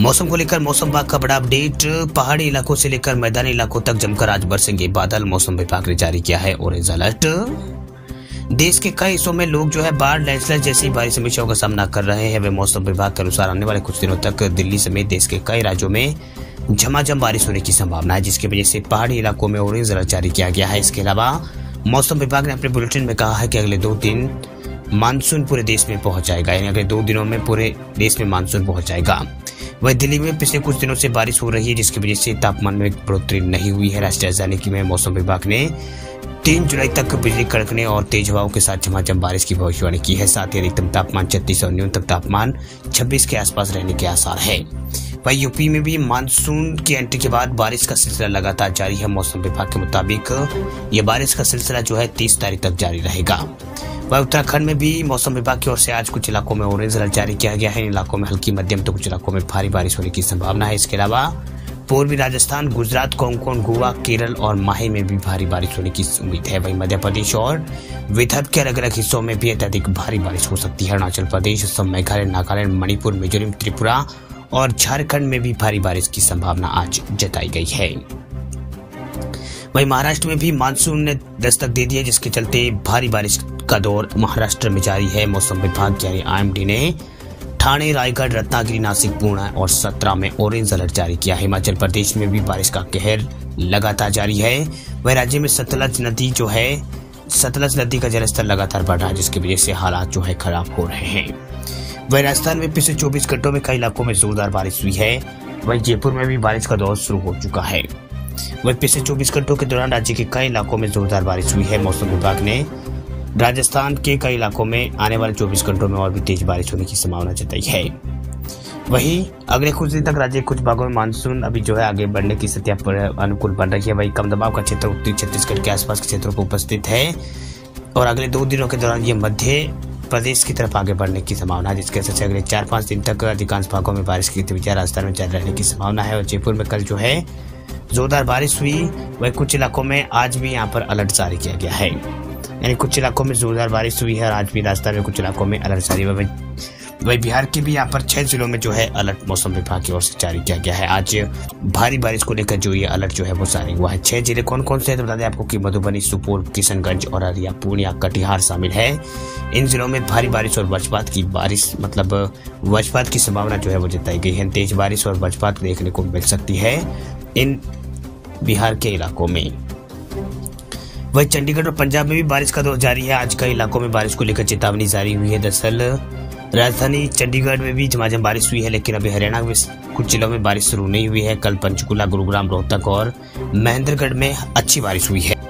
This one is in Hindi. मौसम को लेकर मौसम विभाग का बड़ा अपडेट। पहाड़ी इलाकों से लेकर मैदानी इलाकों तक जमकर आज बरसेंगे बादल। मौसम विभाग ने जारी किया है ऑरेंज अलर्ट। देश के कई हिस्सों में लोग जो है बाढ़, लैंडस्लाइड जैसी भारी समस्याओं का सामना कर रहे हैं। वे मौसम विभाग के अनुसार आने वाले कुछ दिनों तक दिल्ली समेत देश के कई राज्यों में झमाझम बारिश होने की संभावना है, जिसकी वजह से पहाड़ी इलाकों में ऑरेंज अलर्ट जारी किया गया है। इसके अलावा मौसम विभाग ने अपने बुलेटिन में कहा है कि अगले 2 दिन मानसून पूरे देश में पहुंच जाएगा, यानी अगले 2 दिनों में पूरे देश में मानसून पहुंच जाएगा। वहीं दिल्ली में पिछले कुछ दिनों से बारिश हो रही है, जिसकी वजह से तापमान में बढ़ोतरी नहीं हुई है। राष्ट्रीय राजधानी में मौसम विभाग ने 3 जुलाई तक बिजली कड़कने और तेज हवाओं के साथ झमाझम बारिश की भविष्यवाणी की है। साथ ही अधिकतम तापमान 36 और न्यूनतम तापमान 26 के आसपास रहने के आसार है। वहीं यूपी में भी मानसून की एंट्री के बाद बारिश का सिलसिला लगातार जारी है। मौसम विभाग के मुताबिक ये बारिश का सिलसिला जो है 30 तारीख तक जारी रहेगा। वहीं उत्तराखंड में भी मौसम विभाग की ओर से आज कुछ इलाकों में ऑरेंज अलर्ट जारी किया गया है। इन इलाकों में हल्की, मध्यम तो कुछ इलाकों में भारी बारिश होने की संभावना है। इसके अलावा पूर्वी राजस्थान, गुजरात, कोंकण, गोवा, केरल और माहे में भी भारी बारिश होने की उम्मीद है। वहीं मध्य प्रदेश और विदर्भ के अलग अलग हिस्सों में भी अत्यधिक भारी बारिश हो सकती है। अरुणाचल प्रदेश, असम, मेघालय, नागालैंड, मणिपुर, मिजोरम, त्रिपुरा और झारखंड में भी भारी बारिश की संभावना आज जताई गई है। वहीं महाराष्ट्र में भी मानसून ने दस्तक दे दी है, जिसके चलते भारी बारिश का दौर महाराष्ट्र में जारी है। मौसम विभाग यानी आईएमडी ने ठाणे, रायगढ़, रत्नागिरी, नासिक, पुणे और 17 में ऑरेंज अलर्ट जारी किया। हिमाचल प्रदेश में भी बारिश का कहर लगातार जारी है। वह राज्य में सतलज नदी का जलस्तर लगातार बढ़ रहा है, जिसकी वजह से हालात जो है खराब हो रहे हैं। वह राजस्थान में पिछले 24 घंटों में कई इलाकों में जोरदार बारिश हुई है। वहीं जयपुर में भी बारिश का दौर शुरू हो चुका है। वहीं पिछले 24 घंटों के दौरान राज्य के कई इलाकों में जोरदार बारिश हुई है। मौसम विभाग ने राजस्थान के कई इलाकों में आने वाले 24 घंटों में और भी तेज बारिश होने की संभावना जताई है। वहीं अगले कुछ दिन तक राज्य के कुछ भागों में मानसून अभी जो है आगे बढ़ने की स्थिति अनुकूल बन रही है। वहीं कम दबाव का क्षेत्र उत्तरी छत्तीसगढ़ के आसपास के क्षेत्रों को उपस्थित है और अगले 2 दिनों के दौरान ये मध्य प्रदेश की तरफ आगे बढ़ने की संभावना है, जिसके असर से अगले 4-5 दिन तक अधिकांश भागों में बारिश की गतिविधियां राजस्थान में जारी रहने की संभावना है। और जयपुर में कल जो है जोरदार बारिश हुई। वहीं कुछ इलाकों में आज भी यहाँ पर अलर्ट जारी किया गया है, यानी कुछ इलाकों में जोरदार बारिश हुई है और आज भी राजस्थान में कुछ इलाकों में अलर्ट जारी है। वही बिहार के भी यहाँ पर 6 जिलों में जो है अलर्ट मौसम विभाग की ओर से जारी किया गया है। आज भारी बारिश को लेकर जो ये अलर्ट जो है वो जारी हुआ है। 6 जिले कौन कौन से हैं तो बता दें आपको कि मधुबनी, सुपौल, किशनगंज और अररिया, पूर्णिया, कटिहार शामिल है। इन जिलों में भारी बारिश और वज्रपात की संभावना जो है वो जताई गई है। तेज बारिश और वज्रपात देखने को मिल सकती है इन बिहार के इलाकों में। वहीं चंडीगढ़ और पंजाब में भी बारिश का दौर जारी है। आज कई इलाकों में बारिश को लेकर चेतावनी जारी हुई है। दरअसल राजधानी चंडीगढ़ में भी झमाझम बारिश हुई है, लेकिन अभी हरियाणा में कुछ जिलों में बारिश शुरू नहीं हुई है। कल पंचकुला, गुरुग्राम, रोहतक और महेंद्रगढ़ में अच्छी बारिश हुई है।